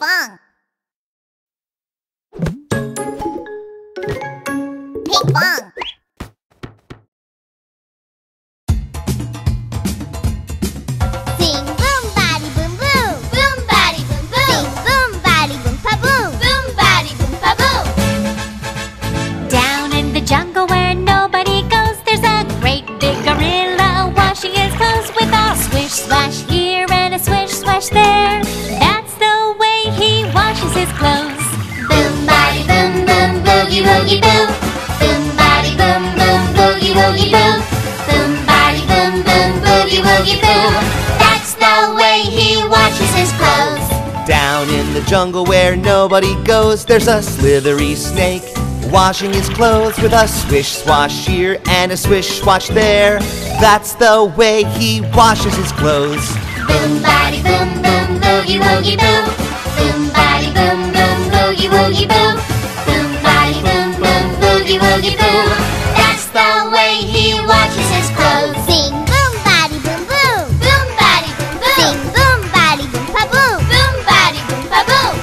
move on. Ping pong. Swash here and a swish swash there. That's the way he washes his clothes. Boom body boom boom boogie woogie boo. Boom body boom boom boogie woogie boo. Boom body boom boom boogie woogie boo. That's the way he washes his clothes. Down in the jungle where nobody goes, there's a slithery snake washing his clothes with a swish swash here and a swish swash there. That's the way he washes his clothes. Boom body boom boom boogie woogie boo. Boom body boom boom boogie woogie boo. Boom body boom boom boogie woogie boo. That's the way he washes his clothes. Sing boom body boom boo. Boom body boom boo. Sing boom body boom pa boo. Boom body boom pa boo.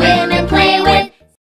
Swim and play with